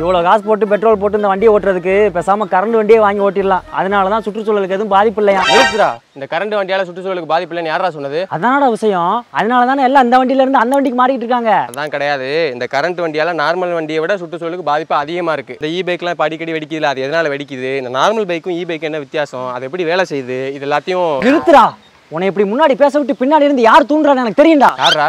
இவ்ளோ காசு போட்டு பெட்ரோல் போட்டு இந்த வண்டியை ஓட்டிறதுக்கு பேசாம கரண்ட் வண்டியே வாங்கி ஓட்டிடலாம். அதனால தான் சுற்றுச்சூழலுக்கு எதுவும் பாதிப்பு இல்லையா? ஏத்துறா இந்த கரண்ட் வண்டியால சுற்றுச்சூழலுக்கு பாதிப்பு இல்லைன்னு யாரா சொன்னது? அதானடா விஷயம். அதனால தான எல்லாம் அந்த வண்டியில இருந்து அந்த வண்டிக்கு மாறிட்டு இருக்காங்க. அதான் கிடையாது. இந்த கரண்ட் வண்டியால நார்மல் வண்டியை விட சுற்றுச்சூழலுக்கு பாதிப்பு அதிகமா இருக்கு. இந்த e-பைக்லாம் படிக்கடி வெடிக்குதுல, அது எதனால வெடிக்குது? இந்த நார்மல் பைக்கும் e-பைக்கும் என்ன வித்தியாசம்? அது எப்படி வேலை செய்யுது? இது எல்லாத்தையும் நிறுத்துறா. உன்னை இப்படி முன்னாடி பேச விட்டு பின்னாடி இருந்து யார் தூண்டுறான்னு எனக்கு தெரியும்டா. யாரா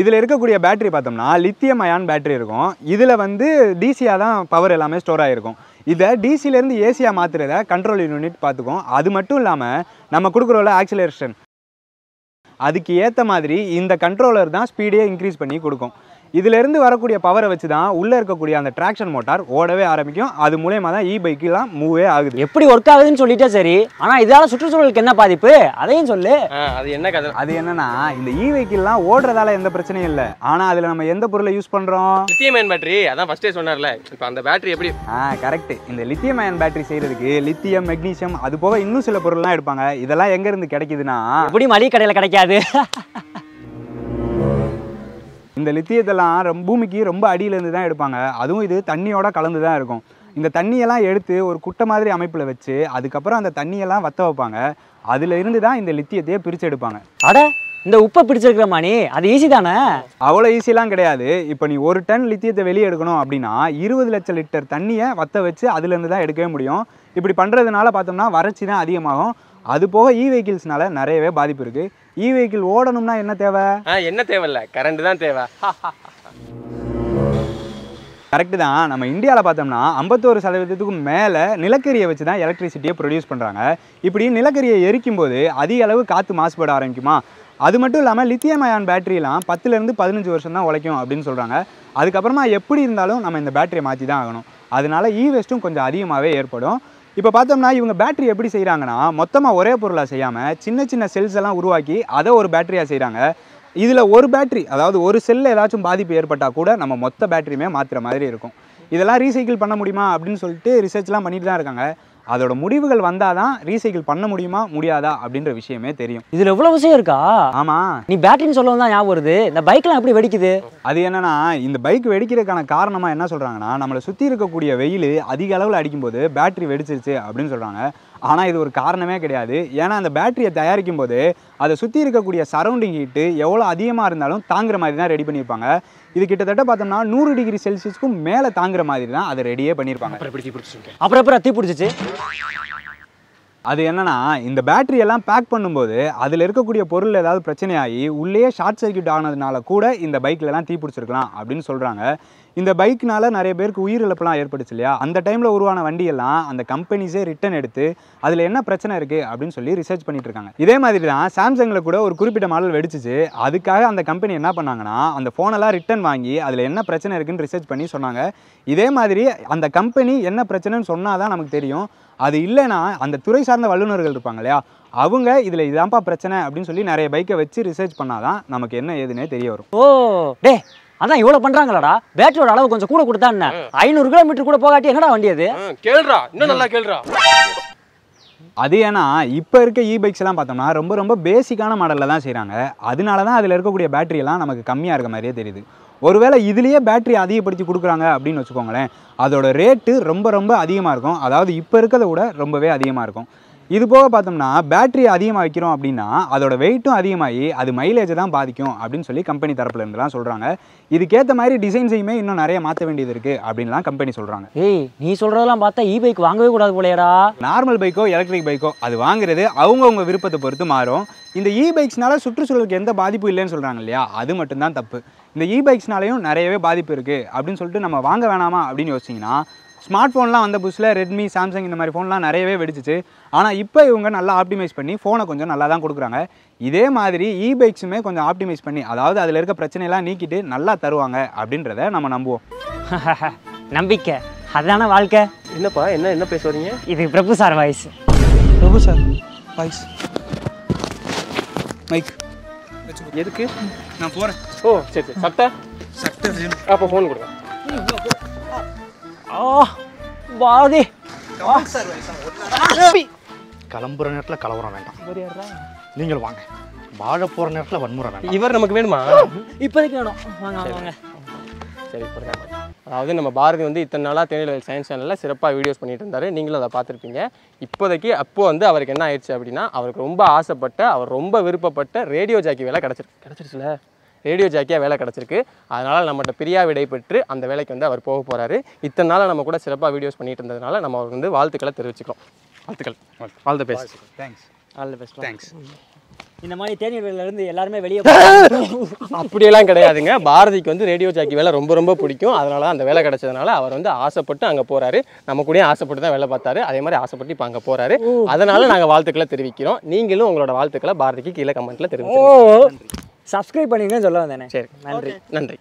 இதில் இருக்கக்கூடிய பேட்டரி பார்த்தோம்னா லித்தியம் அயான் பேட்டரி இருக்கும். இதில் வந்து டிசியாக தான் பவர் எல்லாமே ஸ்டோர் ஆகிருக்கும். இதை டிசிலேருந்து ஏசியாக மாற்றுறத கண்ட்ரோல் யூனிட் பார்த்துக்கும். அது மட்டும் இல்லாமல் நம்ம கொடுக்குறோம்ல ஆக்சிலரேஷன், அதுக்கு ஏற்ற மாதிரி இந்த கண்ட்ரோலர் தான் ஸ்பீடே இன்க்ரீஸ் பண்ணி கொடுக்கும். இதிலேருந்து வரக்கூடிய பவரை வச்சு தான் உள்ளே இருக்கக்கூடிய அந்த ட்ராக்ஷன் மோட்டார் ஓடவே ஆரம்பிக்கும். அது மூலயமா தான் இ பைக்கெலாம் மூவே ஆகுது. எப்படி ஒர்க் ஆகுதுன்னு சொல்லிட்டே சரி, ஆனால் இதால் சுற்றுச்சூழலுக்கு என்ன பாதிப்பு அதையும் சொல்லு. அது என்ன கதை? அது என்னன்னா, இந்த இ பைக்கெலாம் ஓடுறதால எந்த பிரச்சனையும் இல்லை, ஆனால் அதில் நம்ம எந்த பொருளை யூஸ் பண்ணுறோம்? Lithium ion battery. அதான் ஃபஸ்ட்டே சொன்னார்ல, இப்போ அந்த பேட்டரி எப்படி? கரெக்ட். இந்த லித்தியம் அயன் பேட்டரி செய்கிறதுக்கு லித்தியம், மெக்னீஷியம், அது போக இன்னும் சில பொருள்லாம் எடுப்பாங்க. இதெல்லாம் எங்கேருந்து கிடைக்குதுன்னா, எப்படி மளிகை கடையில் கிடைக்காது? இந்த லித்தியத்தெல்லாம் ரொம்ப பூமிக்கு ரொம்ப அடியிலேருந்து தான் எடுப்பாங்க. அதுவும் இது தண்ணியோட கலந்து தான் இருக்கும். இந்த தண்ணியெல்லாம் எடுத்து ஒரு குட்டை மாதிரி அமைப்பில் வச்சு அதுக்கப்புறம் அந்த தண்ணியெல்லாம் வற்ற வைப்பாங்க. அதில் இருந்து தான் இந்த லித்தியத்தையே பிரித்து எடுப்பாங்க. அட, இந்த உப்பை பிடிச்சிருக்கிற மாணி அது ஈஸி தானே? அவ்வளோ ஈஸிலாம் கிடையாது. இப்போ நீ 1 டன் லித்தியத்தை வெளியே எடுக்கணும் அப்படின்னா 20 லட்சம் லிட்டர் தண்ணியை வற்ற வச்சு அதுலேருந்து தான் எடுக்கவே முடியும். இப்படி பண்ணுறதுனால பார்த்தோம்னா வறட்சி தான் அதிகமாகும். அது போக இ வெஹிக்கிள்ஸ்னால நிறையவே பாதிப்பு இருக்குது. இ வெஹிக்கிள் ஓடணும்னா என்ன தேவை? என்ன தேவை இல்லை, கரண்ட் தான் தேவை. கரெக்டு தான். நம்ம இந்தியாவில் பார்த்தோம்னா 51% மேலே நிலக்கரியை வச்சு தான் எலக்ட்ரிசிட்டியை ப்ரொடியூஸ் பண்ணுறாங்க. இப்படி நிலக்கரியை எரிக்கும் போது அதிக அளவு காற்று மாசுபட ஆரம்பிக்குமா? அது மட்டும் இல்லாமல் லித்தியம் அயான் பேட்டரியெலாம் 10லேருந்து 15 வருஷம் தான் உழைக்கும் அப்படின்னு சொல்கிறாங்க. அதுக்கப்புறமா எப்படி இருந்தாலும் நம்ம இந்த பேட்டரியை மாற்றி தான் ஆகணும். அதனால இ வேஸ்ட்டும் கொஞ்சம் அதிகமாகவே ஏற்படும். இப்போ பார்த்தோம்னா இவங்க பேட்டரி எப்படி செய்கிறாங்கன்னா, மொத்தமாக ஒரே பொருளாக செய்யாமல் சின்ன சின்ன செல்ஸ் எல்லாம் உருவாக்கி அதை ஒரு பேட்டரியாக செய்கிறாங்க. இதில் ஒரு பேட்டரி, அதாவது ஒரு செல்லில் ஏதாச்சும் பாதிப்பு ஏற்பட்டால் கூட நம்ம மொத்த பேட்டரியுமே மாற்றுற மாதிரி இருக்கும். இதெல்லாம் ரீசைக்கிள் பண்ண முடியுமா அப்படின்னு சொல்லிட்டு ரிசர்ச்லாம் பண்ணிட்டு தான் இருக்காங்க. அதோட முடிவுகள் வந்தால் தான் ரீசைக்கிள் பண்ண முடியுமா முடியாதா அப்படின்ற விஷயமே தெரியும். இதில் எவ்வளோ விஷயம் இருக்கா? ஆமாம், நீ பேட்டரின்னு சொல்லவும் தான் ஞாபகம் வருது. இந்த பைக்கெலாம் எப்படி வெடிக்குது? அது என்னென்னா, இந்த பைக் வெடிக்கிறதுக்கான காரணமாக என்ன சொல்கிறாங்கன்னா, நம்மளை சுற்றி இருக்கக்கூடிய வெயில் அதிக அளவில் அடிக்கும்போது பேட்டரி வெடிச்சிருச்சு அப்படின்னு சொல்கிறாங்க. ஆனால் இது ஒரு காரணமே கிடையாது. ஏன்னா அந்த பேட்டரியை தயாரிக்கும் போது அதை சுற்றி இருக்கக்கூடிய சரௌண்டிங் ஹீட்டு எவ்வளோ அதிகமாக இருந்தாலும் தாங்குற மாதிரி தான் ரெடி பண்ணியிருப்பாங்க. இது கிட்டத்தட்ட பார்த்தோம்னா 100 டிகிரி செல்சியஸ்க்கும் மேலே தாங்குற மாதிரி தான் அதை ரெடியே பண்ணியிருப்பாங்க. அப்புறம் தீ பிடிச்சிச்சு. அது என்னன்னா, இந்த பேட்டரியெல்லாம் பேக் பண்ணும்போது அதில் இருக்கக்கூடிய பொருள் ஏதாவது பிரச்சனையாகி உள்ளே ஷார்ட் சர்க்கியூட் ஆனதுனால கூட இந்த பைக்லலாம் தீ பிடிச்சிருக்கலாம் அப்படின்னு சொல்கிறாங்க. இந்த பைக்னால் நிறைய பேருக்கு உயிரிழப்புலாம் ஏற்படுச்சு இல்லையா? அந்த டைமில் உருவான வண்டியெல்லாம் அந்த கம்பெனிஸே ரிட்டர்ன் எடுத்து அதில் என்ன பிரச்சனை இருக்குது அப்படின்னு சொல்லி ரிசர்ச் பண்ணிட்டு இருக்காங்க. இதே மாதிரி தான் சாம்சங்கில் கூட ஒரு குறிப்பிட்ட மாடல் வெடிச்சிச்சு. அதுக்காக அந்த கம்பெனி என்ன பண்ணாங்கன்னா, அந்த ஃபோனெல்லாம் ரிட்டர்ன் வாங்கி அதில் என்ன பிரச்சனை இருக்குன்னு ரிசர்ச் பண்ணி சொன்னாங்க. இதே மாதிரி அந்த கம்பெனி என்ன பிரச்சனைன்னு சொன்னால் தான் நமக்கு தெரியும். அது இல்லைன்னா அந்த துறை சார்ந்த வல்லுநர்கள் இருப்பாங்க இல்லையா, அவங்க இதில் இதான்ப்பா பிரச்சனை அப்படின்னு சொல்லி நிறைய பைக்கை வச்சு ரிசர்ச் பண்ணாதான் நமக்கு என்ன ஏதுன்னே தெரிய வரும். ஓ டே, அதான் இவ்வளோ பண்ணுறாங்களாடா. பேட்டரியோட அளவு கொஞ்சம் கூட கொடுத்தா என்ன? 500 கிலோமீட்டர் கூட போகாட்டி என்னடா வண்டி அது? கேள்றா, இன்னும் நல்லா கேள்றா. அது ஏன்னா இப்போ இருக்க இ பைக்ஸ் எல்லாம் பார்த்தோம்னா ரொம்ப ரொம்ப பேசிக்கான மாடலில் தான் செய்கிறாங்க. அதனால தான் அதில் இருக்கக்கூடிய பேட்டரியெல்லாம் நமக்கு கம்மியாக இருக்க மாதிரியே தெரியுது. ஒருவேளை இதுலேயே பேட்டரி அதிகப்படுத்தி கொடுக்குறாங்க அப்படின்னு வச்சுக்கோங்களேன், அதோட ரேட்டு ரொம்ப ரொம்ப அதிகமாக இருக்கும். அதாவது இப்போ இருக்கிறத விட ரொம்பவே அதிகமாக இருக்கும். இது போக பார்த்தோம்னா பேட்டரி அதிகமாக வைக்கிறோம் அப்படின்னா அதோட வெயிட்டும் அதிகமாகி அது மைலேஜை தான் பாதிக்கும் அப்படின்னு சொல்லி கம்பெனி தரப்பில் இருந்துலாம் சொல்கிறாங்க. இதுக்கேற்ற மாதிரி டிசைன்ஸையுமே இன்னும் நிறைய மாற்ற வேண்டியது இருக்குது அப்படின்லாம் கம்பெனி சொல்கிறாங்க. ஏய், நீ சொல்கிறதெல்லாம் பார்த்தா இ பைக் வாங்கவே கூடாது போலையடா. நார்மல் பைக்கோ எலக்ட்ரிக் பைக்கோ அது வாங்குறது அவங்கவுங்க விருப்பத்தை பொறுத்து மாறும். இந்த இ பைக்ஸ்னால சுற்றுச்சூழலுக்கு எந்த பாதிப்பும் இல்லைன்னு சொல்கிறாங்க இல்லையா, அது மட்டும்தான் தப்பு. இந்த இ பைக்ஸ்னாலேயும் நிறையவே பாதிப்பு இருக்குது அப்படின்னு சொல்லிட்டு நம்ம வாங்க வேணாமா அப்படின்னு யோசிச்சிங்கன்னா, ஸ்மார்ட் ஃபோன்லாம் வந்த புதுசில் ரெட்மி, சாம்சங் இந்த மாதிரி ஃபோன்லாம் நிறையவே வெடிச்சிச்சு. ஆனால் இப்போ இவங்க நல்லா ஆப்டிமைஸ் பண்ணி ஃபோனை கொஞ்சம் நல்லா தான் கொடுக்குறாங்க. இதே மாதிரி இ பைக்ஸுமே கொஞ்சம் ஆப்டிமைஸ் பண்ணி, அதாவது அதில் இருக்க பிரச்சனையெல்லாம் நீக்கிட்டு நல்லா தருவாங்க அப்படின்றத நம்ம நம்புவோம். நம்பிக்கை அதுதான வாழ்க்கை. என்னப்பா என்ன என்ன பேசுகிறீங்க? இது Prabhu sir voice. Prabhu sir, please. Mike. Where are you? I'm going. Oh, okay. Can you? I'll phone you. Oh, wow. Come sir. Kalambu netla kalavura venda. Ningal vaanga. Baada por netla vanmura venda. Ivar namak venuma. Ippadikku venum. Vaanga vaanga. Seri poranga. அதாவது நம்ம பாரதி வந்து இத்தனை நாளா தேனிலவேல் science சேனல்ல சிறப்பா videos பண்ணிட்டு இருந்தாரு. நீங்களும் அத பாத்திருப்பீங்க. இப்போதைக்கு அப்போ வந்து அவருக்கு என்ன ஆயிடுச்சு அப்படினா அவருக்கு ரொம்ப ஆசைப்பட்ட அவர் ரொம்ப விருப்பப்பட்ட ரேடியோ ஜாக்கி வேலை கிடைச்சிருச்சுல. ரேடியோ ஜாக்கியா வேலை கிடைச்சிருக்கு. அதனால நம்மட்ட பிரியா விடை பெற்று அந்த வேலைக்கு வந்து அவர் போக போறாரு. இத்தனை நாளா நம்ம கூட சிறப்பா வீடியோஸ் பண்ணிட்டு இருந்ததனால நம்ம அவருக்கு வந்து வாழ்த்துக்களை தெரிவிச்சுக்கிறோம். வாழ்த்துக்கள். All the best. Thanks. All the best. Thanks. இந்த மாதிரி தேனிலவேல்ல இருந்து எல்லாரும் வெளிய போறாங்க அப்படி எல்லாம் கிடையாதுங்க. பாரதிக்கு வந்து ரேடியோ ஜாக்கி வேலை ரொம்ப ரொம்ப பிடிக்கும். அதனால அந்த வேலை கிடைச்சதனால அவர் வந்து ஆசைப்பட்டு அங்க போறாரு. நம்ம கூடயே ஆசைப்பட்டு தான் வேலை பார்த்தாரு. அதே மாதிரி ஆசைப்பட்டு இப்ப அங்க போறாரு. அதனால நாங்க வாழ்த்துக்களை தெரிவிக்கிறோம். நீங்களும் உங்களோட வாழ்த்துக்களை பாரதிக்கு கீழ கமெண்ட்ல தெரிவிங்க. சப்ஸ்கிரைப் பண்ணுங்கன்னு சொல்ல வந்தேனே. சரி, நன்றி நன்றி.